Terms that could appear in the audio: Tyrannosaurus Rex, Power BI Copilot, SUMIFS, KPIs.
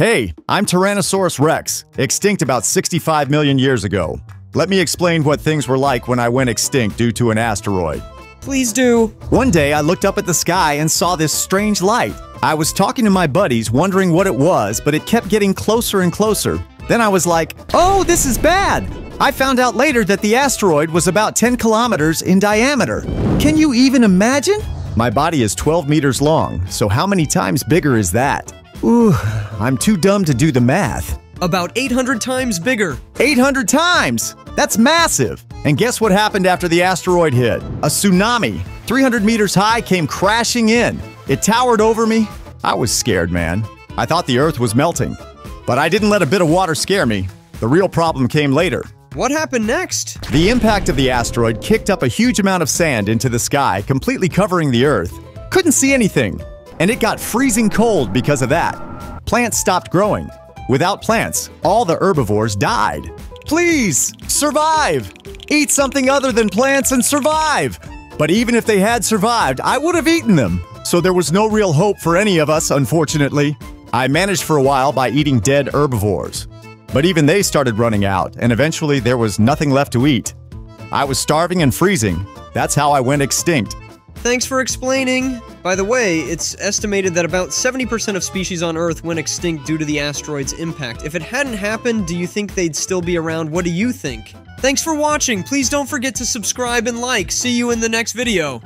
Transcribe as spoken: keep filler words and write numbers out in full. Hey, I'm Tyrannosaurus Rex, extinct about sixty-five million years ago. Let me explain what things were like when I went extinct due to an asteroid. Please do. One day I looked up at the sky and saw this strange light. I was talking to my buddies, wondering what it was, but it kept getting closer and closer. Then I was like, oh, this is bad. I found out later that the asteroid was about ten kilometers in diameter. Can you even imagine? My body is twelve meters long, so how many times bigger is that? Ooh, I'm too dumb to do the math. About eight hundred times bigger. eight hundred times? That's massive. And guess what happened after the asteroid hit? A tsunami, three hundred meters high, came crashing in. It towered over me. I was scared, man. I thought the Earth was melting. But I didn't let a bit of water scare me. The real problem came later. What happened next? The impact of the asteroid kicked up a huge amount of sand into the sky, completely covering the Earth. Couldn't see anything. And it got freezing cold because of that. Plants stopped growing. Without plants, all the herbivores died. Please, survive! Eat something other than plants and survive! But even if they had survived, I would have eaten them. So there was no real hope for any of us, unfortunately. I managed for a while by eating dead herbivores. But even they started running out, and eventually there was nothing left to eat. I was starving and freezing. That's how I went extinct. Thanks for explaining. By the way, it's estimated that about seventy percent of species on Earth went extinct due to the asteroid's impact. If it hadn't happened, do you think they'd still be around? What do you think? Thanks for watching. Please don't forget to subscribe and like. See you in the next video.